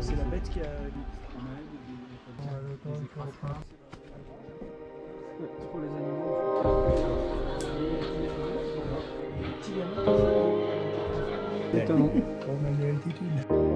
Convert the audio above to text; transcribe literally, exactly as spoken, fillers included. C'est la bête qui a... Pour les animaux, c'est un petit gamin. C'est un... On a une altitude.